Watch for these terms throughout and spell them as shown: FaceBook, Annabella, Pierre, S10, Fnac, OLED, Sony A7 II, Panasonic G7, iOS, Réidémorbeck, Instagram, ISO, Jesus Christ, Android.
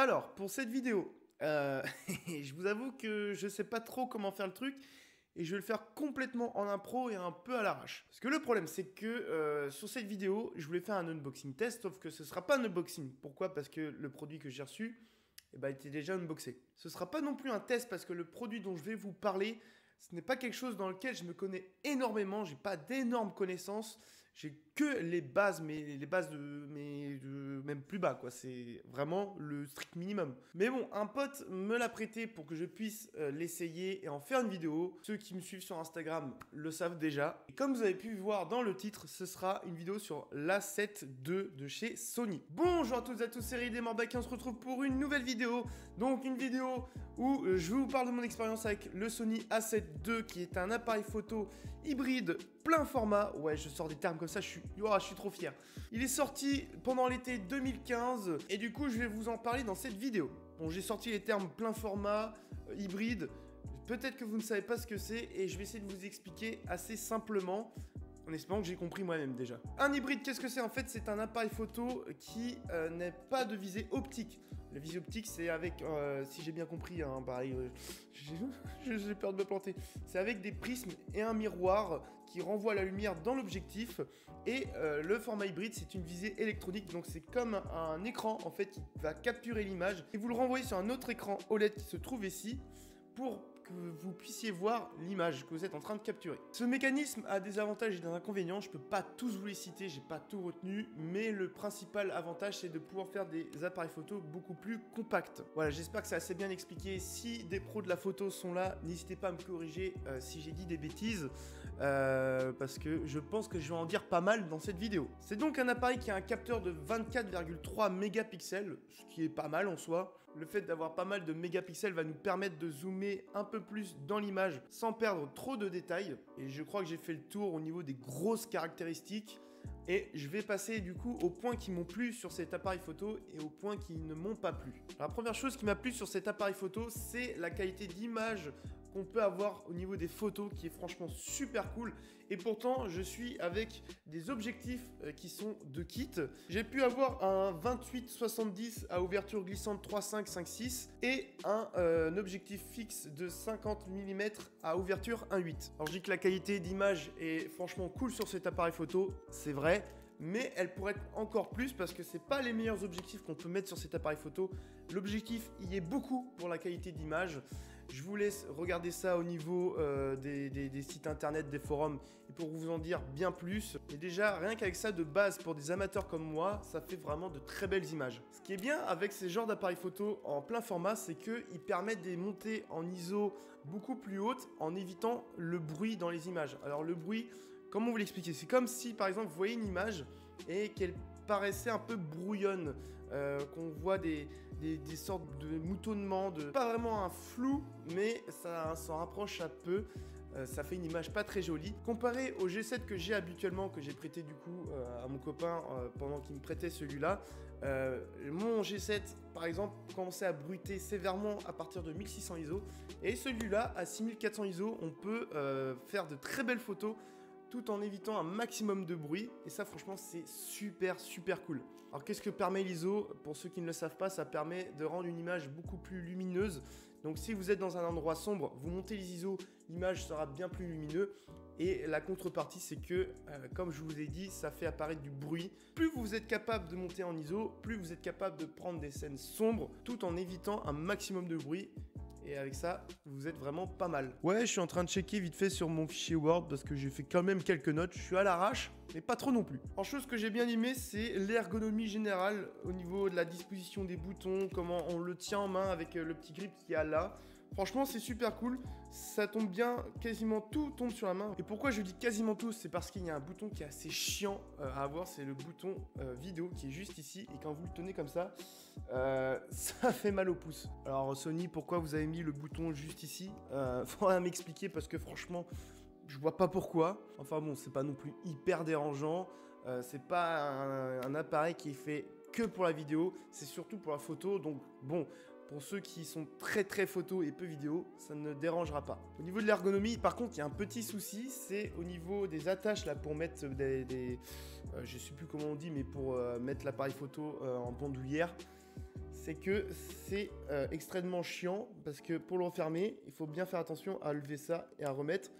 Alors, pour cette vidéo, je vous avoue que je ne sais pas trop comment faire le truc et je vais le faire complètement en impro et un peu à l'arrache. Parce que le problème, c'est que sur cette vidéo, je voulais faire un unboxing test, sauf que ce ne sera pas un unboxing. Pourquoi? Parce que le produit que j'ai reçu était déjà unboxé. Ce ne sera pas non plus un test parce que le produit dont je vais vous parler, ce n'est pas quelque chose dans lequel je me connais énormément, j'ai pas d'énormes connaissances, j'ai que les bases, mais les bases même plus bas, quoi. C'est vraiment le strict minimum. Mais bon, un pote me l'a prêté pour que je puisse l'essayer et en faire une vidéo. Ceux qui me suivent sur Instagram le savent déjà. Et comme vous avez pu voir dans le titre, ce sera une vidéo sur l'A7 II de chez Sony. Bonjour à toutes et à tous, c'est Réidémorbeck et on se retrouve pour une nouvelle vidéo. Donc une vidéo où je vous parle de mon expérience avec le Sony A7 II qui est un appareil photo hybride plein format. Ouais, je sors des termes comme ça, je suis trop fier. Il est sorti pendant l'été 2015 et du coup je vais vous en parler dans cette vidéo. Bon, j'ai sorti les termes plein format, hybride, peut-être que vous ne savez pas ce que c'est et je vais essayer de vous expliquer assez simplement en espérant que j'ai compris moi-même déjà. Un hybride, qu'est-ce que c'est? En fait, c'est un appareil photo qui n'a pas de visée optique. La visée optique, c'est avec, si j'ai bien compris, hein, pareil, j'ai peur de me planter. C'est avec des prismes et un miroir qui renvoie la lumière dans l'objectif. Et le format hybride, c'est une visée électronique. Donc c'est comme un écran, en fait, qui va capturer l'image. Et vous le renvoyez sur un autre écran OLED qui se trouve ici pour que vous puissiez voir l'image que vous êtes en train de capturer. Ce mécanisme a des avantages et des inconvénients, je peux pas tous vous les citer, j'ai pas tout retenu, mais le principal avantage c'est de pouvoir faire des appareils photo beaucoup plus compacts. Voilà, j'espère que c'est assez bien expliqué. Si des pros de la photo sont là, n'hésitez pas à me corriger si j'ai dit des bêtises, parce que je pense que je vais en dire pas mal dans cette vidéo. C'est donc un appareil qui a un capteur de 24,3 mégapixels, ce qui est pas mal en soi. Le fait d'avoir pas mal de mégapixels va nous permettre de zoomer un peu plus dans l'image sans perdre trop de détails, et je crois que j'ai fait le tour au niveau des grosses caractéristiques et je vais passer du coup aux points qui m'ont plu sur cet appareil photo et aux points qui ne m'ont pas plu. Alors, la première chose qui m'a plu sur cet appareil photo, c'est la qualité d'image qu'on peut avoir au niveau des photos qui est franchement super cool, et pourtant je suis avec des objectifs qui sont de kit. J'ai pu avoir un 28-70 à ouverture glissante 3.5-5.6 et un objectif fixe de 50 mm à ouverture 1.8. Alors je dis que la qualité d'image est franchement cool sur cet appareil photo, c'est vrai, mais elle pourrait être encore plus parce que c'est pas les meilleurs objectifs qu'on peut mettre sur cet appareil photo. L'objectif y est beaucoup pour la qualité d'image. Je vous laisse regarder ça au niveau des sites internet, des forums, et pour vous en dire bien plus. Et déjà, rien qu'avec ça de base, pour des amateurs comme moi, ça fait vraiment de très belles images. Ce qui est bien avec ces genres d'appareils photo en plein format, c'est qu'ils permettent des montées en ISO beaucoup plus hautes en évitant le bruit dans les images. Alors le bruit, comment vous l'expliquez? C'est comme si, par exemple, vous voyez une image et qu'elle paraissait un peu brouillonne, qu'on voit des sortes de moutonnements, pas vraiment un flou, mais ça s'en rapproche un peu. Ça fait une image pas très jolie. Comparé au G7 que j'ai habituellement, que j'ai prêté du coup à mon copain pendant qu'il me prêtait celui-là, mon G7 par exemple commençait à bruiter sévèrement à partir de 1600 ISO, et celui-là à 6400 ISO, on peut faire de très belles photos tout en évitant un maximum de bruit, et ça franchement c'est super cool. Alors qu'est-ce que permet l'ISO? Pour ceux qui ne le savent pas, ça permet de rendre une image beaucoup plus lumineuse. Donc si vous êtes dans un endroit sombre, vous montez les ISO, l'image sera bien plus lumineuse, et la contrepartie c'est que, comme je vous ai dit, ça fait apparaître du bruit. Plus vous êtes capable de monter en ISO, plus vous êtes capable de prendre des scènes sombres tout en évitant un maximum de bruit. Et avec ça, vous êtes vraiment pas mal. Ouais, je suis en train de checker vite fait sur mon fichier Word parce que j'ai fait quand même quelques notes. Je suis à l'arrache, mais pas trop non plus. En chose que j'ai bien aimé, c'est l'ergonomie générale au niveau de la disposition des boutons, comment on le tient en main avec le petit grip qu'il y a là. Franchement, c'est super cool. Ça tombe bien, quasiment tout tombe sur la main. Et pourquoi je dis quasiment tout? C'est parce qu'il y a un bouton qui est assez chiant à avoir. C'est le bouton vidéo qui est juste ici. Et quand vous le tenez comme ça, ça fait mal au pouce. Alors Sony, pourquoi vous avez mis le bouton juste ici? Faudra m'expliquer parce que franchement, je vois pas pourquoi. Enfin bon, c'est pas non plus hyper dérangeant. C'est pas un appareil qui est fait que pour la vidéo. C'est surtout pour la photo. Donc bon, pour ceux qui sont très photos et peu vidéo, ça ne dérangera pas. Au niveau de l'ergonomie, par contre, il y a un petit souci, c'est au niveau des attaches là pour mettre je sais plus comment on dit, mais pour mettre l'appareil photo en bandoulière. c'est que c'est extrêmement chiant parce que pour le refermer, il faut bien faire attention à lever ça et à remettre.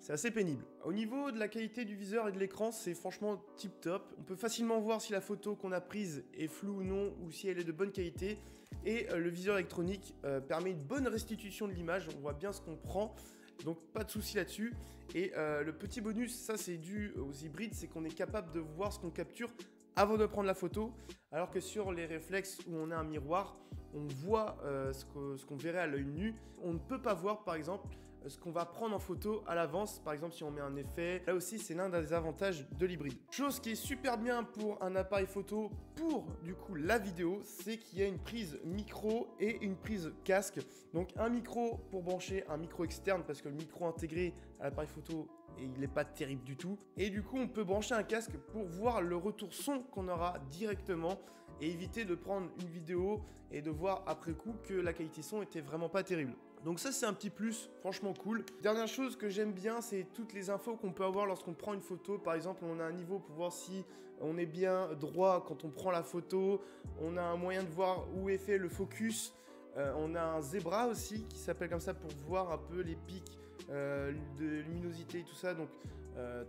C'est assez pénible. Au niveau de la qualité du viseur et de l'écran, c'est franchement tip top. On peut facilement voir si la photo qu'on a prise est floue ou non, ou si elle est de bonne qualité. Et le viseur électronique permet une bonne restitution de l'image, on voit bien ce qu'on prend. Donc pas de souci là-dessus. Et le petit bonus, ça c'est dû aux hybrides, c'est qu'on est capable de voir ce qu'on capture avant de prendre la photo, alors que sur les réflexes où on a un miroir, on voit ce qu'on verrait à l'œil nu. On ne peut pas voir par exemple ce qu'on va prendre en photo à l'avance, par exemple si on met un effet. Là aussi c'est l'un des avantages de l'hybride. Chose qui est super bien pour un appareil photo, pour du coup la vidéo, c'est qu'il y a une prise micro et une prise casque. Donc un micro pour brancher, un micro externe parce que le micro intégré à l'appareil photo, il n'est pas terrible du tout. Et du coup on peut brancher un casque pour voir le retour son qu'on aura directement et éviter de prendre une vidéo et de voir après coup que la qualité son était vraiment pas terrible. Donc ça c'est un petit plus, franchement cool. Dernière chose que j'aime bien, c'est toutes les infos qu'on peut avoir lorsqu'on prend une photo. Par exemple, on a un niveau pour voir si on est bien droit quand on prend la photo. On a un moyen de voir où est fait le focus. On a un zébra aussi qui s'appelle comme ça pour voir un peu les pics de luminosité et tout ça. Donc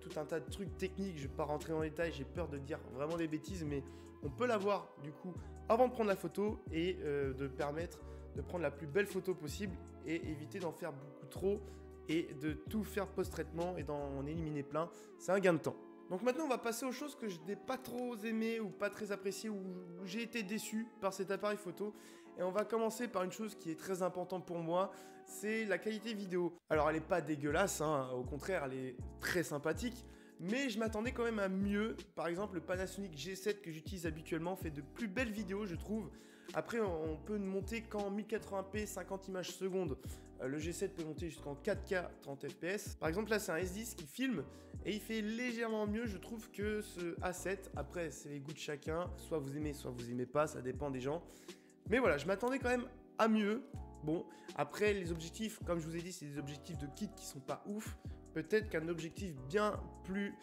tout un tas de trucs techniques, je ne vais pas rentrer dans les détails, j'ai peur de dire vraiment des bêtises, mais on peut l'avoir du coup avant de prendre la photo et de permettre de prendre la plus belle photo possible et éviter d'en faire beaucoup trop et de tout faire post-traitement et d'en éliminer plein. C'est un gain de temps. Donc maintenant on va passer aux choses que je n'ai pas trop aimées ou pas très appréciées ou j'ai été déçu par cet appareil photo. Et on va commencer par une chose qui est très importante pour moi, c'est la qualité vidéo. Alors elle n'est pas dégueulasse, hein, au contraire elle est très sympathique. Mais je m'attendais quand même à mieux. Par exemple, le Panasonic G7 que j'utilise habituellement fait de plus belles vidéos, je trouve. Après, on peut monter qu'en 1080p, 50 images secondes. Le G7 peut monter jusqu'en 4K, 30 fps. Par exemple, là, c'est un S10 qui filme et il fait légèrement mieux, je trouve, que ce A7. Après, c'est les goûts de chacun. Soit vous aimez pas, ça dépend des gens. Mais voilà, je m'attendais quand même à mieux. Bon, après, les objectifs, comme je vous ai dit, c'est des objectifs de kit qui sont pas ouf. Peut-être qu'un objectif bien plus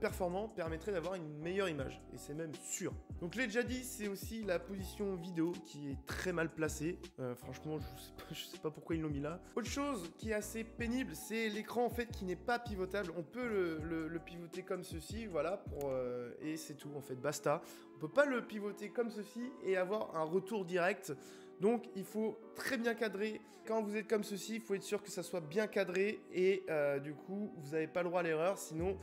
performant permettrait d'avoir une meilleure image. Et c'est même sûr. Donc je l'ai déjà dit, c'est aussi la position vidéo qui est très mal placée. Franchement, je sais pas pourquoi ils l'ont mis là. Autre chose qui est assez pénible, c'est l'écran en fait qui n'est pas pivotable. On peut le pivoter comme ceci, voilà, pour, et c'est tout en fait, basta. On peut pas le pivoter comme ceci et avoir un retour direct. Donc il faut très bien cadrer. Quand vous êtes comme ceci, il faut être sûr que ça soit bien cadré et du coup vous n'avez pas le droit à l'erreur, sinon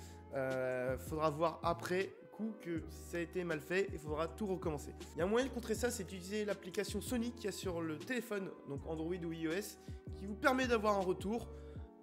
faudra voir après coup que ça a été mal fait et il faudra tout recommencer. Il y a un moyen de contrer ça, c'est d'utiliser l'application Sony qu'il y a sur le téléphone, donc Android ou iOS, qui vous permet d'avoir un retour.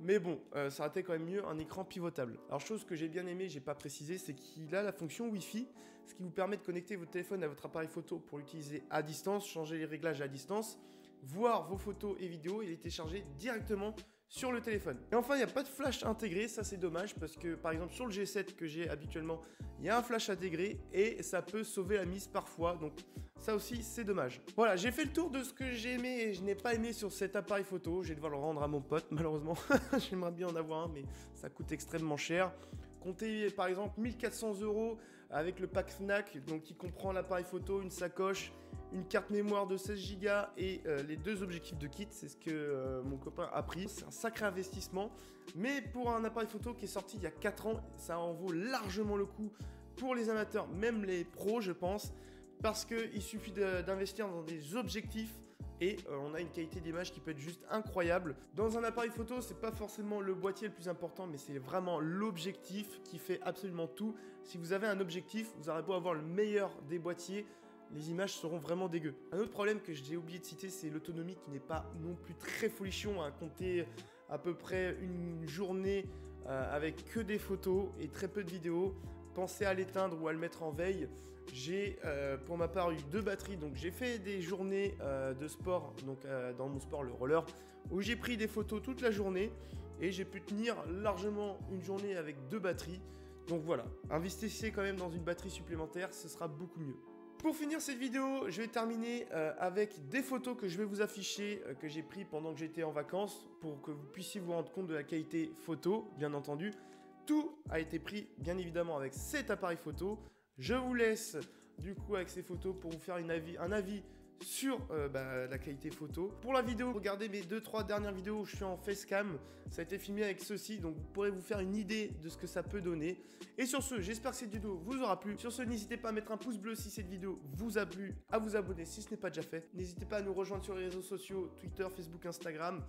Mais bon, ça aurait été quand même mieux un écran pivotable. Alors chose que j'ai bien aimé, j'ai pas précisé, c'est qu'il a la fonction Wi-Fi, ce qui vous permet de connecter votre téléphone à votre appareil photo pour l'utiliser à distance, changer les réglages à distance, voir vos photos et vidéos et les télécharger directement sur le téléphone. Et enfin, il n'y a pas de flash intégré, ça c'est dommage parce que par exemple sur le G7 que j'ai habituellement, il y a un flash intégré et ça peut sauver la mise parfois, donc ça aussi c'est dommage. Voilà, j'ai fait le tour de ce que j'ai aimé et je n'ai pas aimé sur cet appareil photo, je vais devoir le rendre à mon pote malheureusement, j'aimerais bien en avoir un mais ça coûte extrêmement cher. Comptez par exemple 1400 € avec le pack Fnac, donc qui comprend l'appareil photo, une sacoche, une carte mémoire de 16 Go et les deux objectifs de kit, c'est ce que mon copain a pris. C'est un sacré investissement, mais pour un appareil photo qui est sorti il y a 4 ans, ça en vaut largement le coup pour les amateurs, même les pros je pense, parce qu'il suffit d'investir dans des objectifs et on a une qualité d'image qui peut être juste incroyable. Dans un appareil photo, c'est pas forcément le boîtier le plus important, mais c'est vraiment l'objectif qui fait absolument tout. Si vous avez un objectif, vous aurez beau avoir le meilleur des boîtiers, les images seront vraiment dégueu. Un autre problème que j'ai oublié de citer, c'est l'autonomie qui n'est pas non plus très folichon, à compter à peu près une journée avec que des photos et très peu de vidéos. Pensez à l'éteindre ou à le mettre en veille. J'ai pour ma part eu 2 batteries, donc j'ai fait des journées de sport, donc dans mon sport le roller, où j'ai pris des photos toute la journée et j'ai pu tenir largement une journée avec 2 batteries. Donc voilà, investissez quand même dans une batterie supplémentaire, ce sera beaucoup mieux. Pour finir cette vidéo, je vais terminer avec des photos que je vais vous afficher, que j'ai prises pendant que j'étais en vacances, pour que vous puissiez vous rendre compte de la qualité photo, bien entendu. Tout a été pris, bien évidemment, avec cet appareil photo. Je vous laisse, du coup, avec ces photos pour vous faire un avis sur la qualité photo. Pour la vidéo, regardez mes 2-3 dernières vidéos où je suis en facecam. Ça a été filmé avec ceci, donc vous pourrez vous faire une idée de ce que ça peut donner. Et sur ce, j'espère que cette vidéo vous aura plu. Sur ce, n'hésitez pas à mettre un pouce bleu si cette vidéo vous a plu, à vous abonner si ce n'est pas déjà fait. N'hésitez pas à nous rejoindre sur les réseaux sociaux, Twitter, Facebook, Instagram,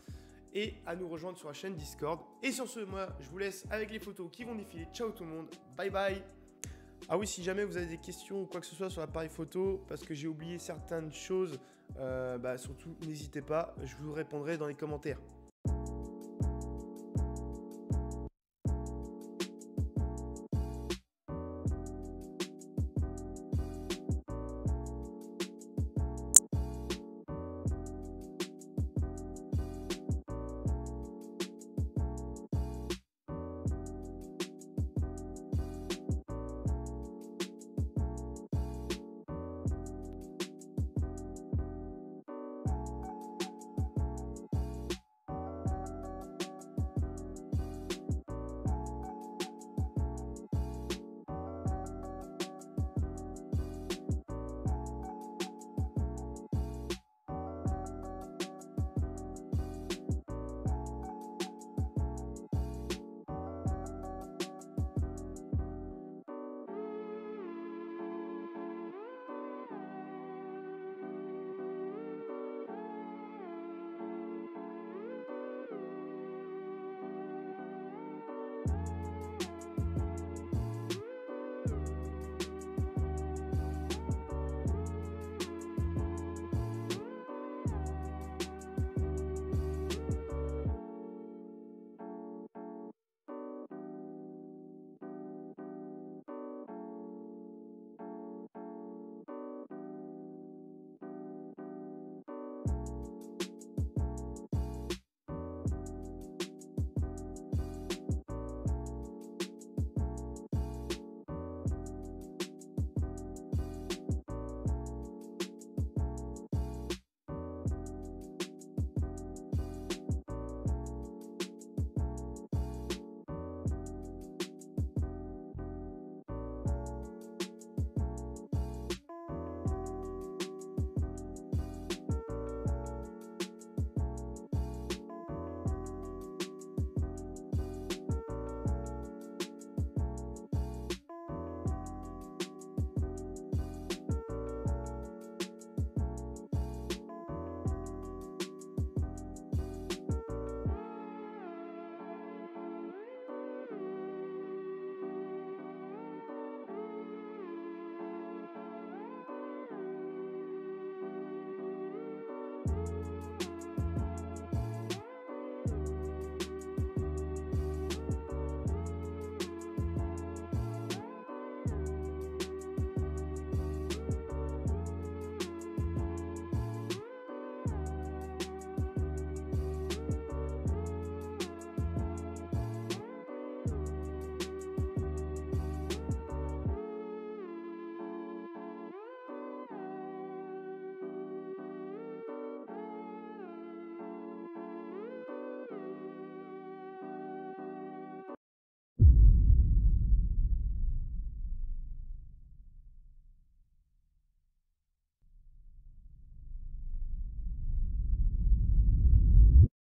et à nous rejoindre sur la chaîne Discord. Et sur ce, moi, je vous laisse avec les photos qui vont défiler. Ciao tout le monde, bye bye. Ah oui, si jamais vous avez des questions ou quoi que ce soit sur l'appareil photo, parce que j'ai oublié certaines choses, surtout n'hésitez pas, je vous répondrai dans les commentaires.